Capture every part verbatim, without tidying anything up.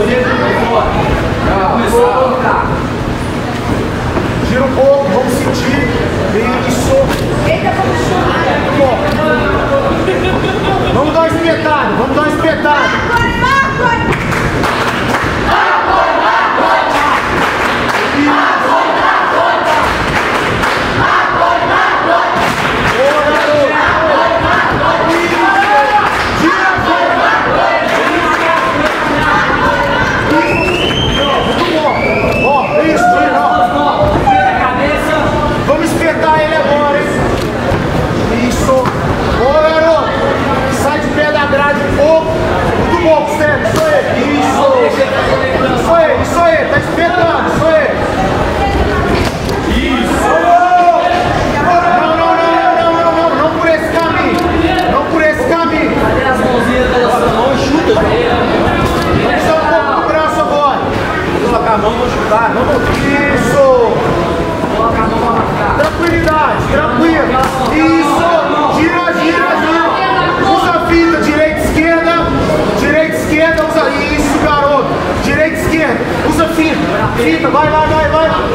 duzentas pessoas. Começou a andar. Gira um pouco, vamos sentir. Isso. Eita, bom. Vamos dar um espetáculo, vamos dar um espetáculo. Vai, vai, vai, vai!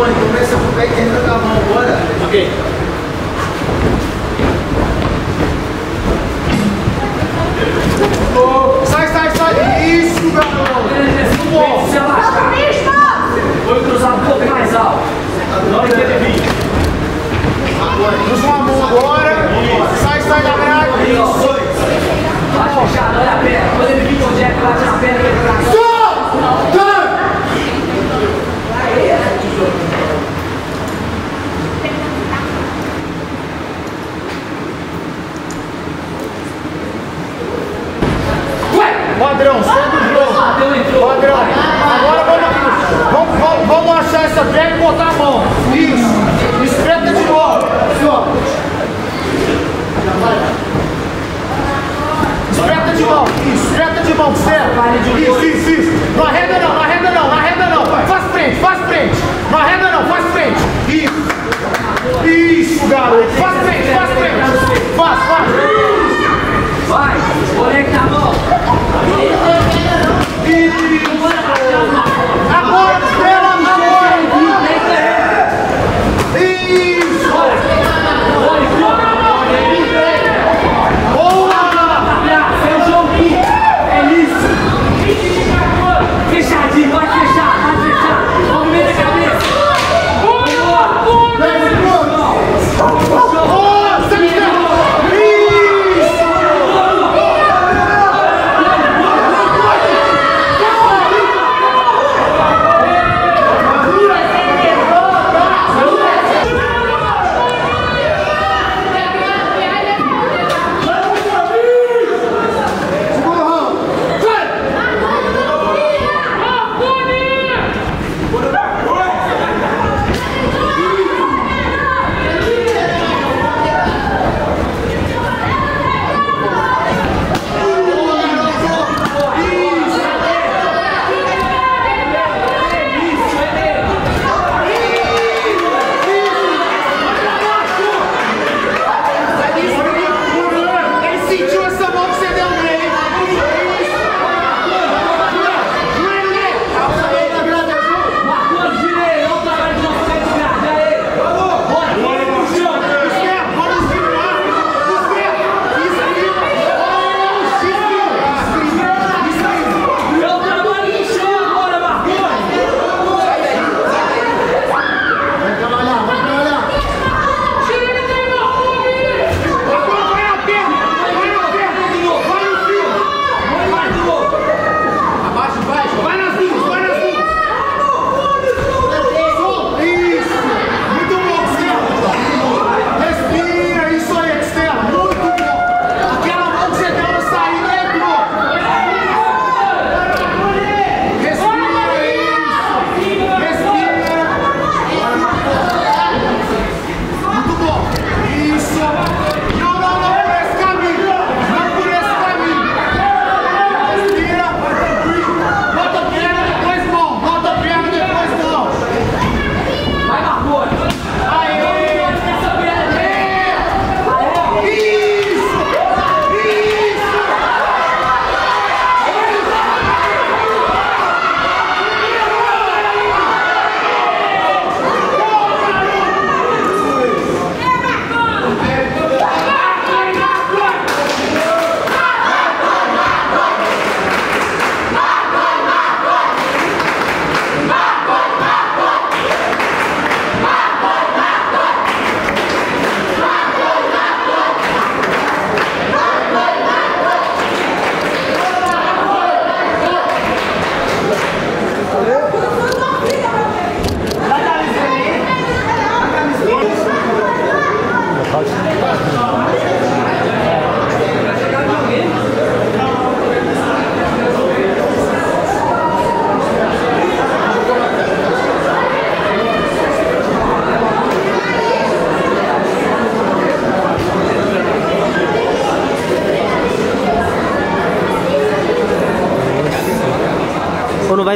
Começa a pegar e termina com a mão, bora! Ok! Oh, sai, sai, sai! Isso, garoto! Isso, bom! Tem que se alastar! Vou cruzar um pouco mais alto! Não intervir! Cruza uma mão agora! Sai, sai da grade! Isso! Bate fechado, olha a perna! Quando ele vir com o Jack, bate na perna e ele pra cá! Padrão, segue o jogo. Padrão. Agora vamos, vamos, vamos achar essa perna e botar a mão. Isso. Espeta de novo. Espeta de mão. Isso. Espeta de mão, certo? Isso, isso, isso. Não arreda não, não arreda não, não arreda não. Faz frente, faz frente. Não arreda não, faz frente. Isso. Isso, garoto. Faz frente, faz frente. Faz, faz. Vai. Conecta a mão. Agora, pela amor! Isso! Boa! Feijão aqui! É isso! Fechadinho, vai fechar! Vai fechar! Aumenta a cabeça! Boa! Boa! Boa! Isso!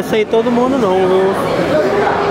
vai sair todo mundo não, viu?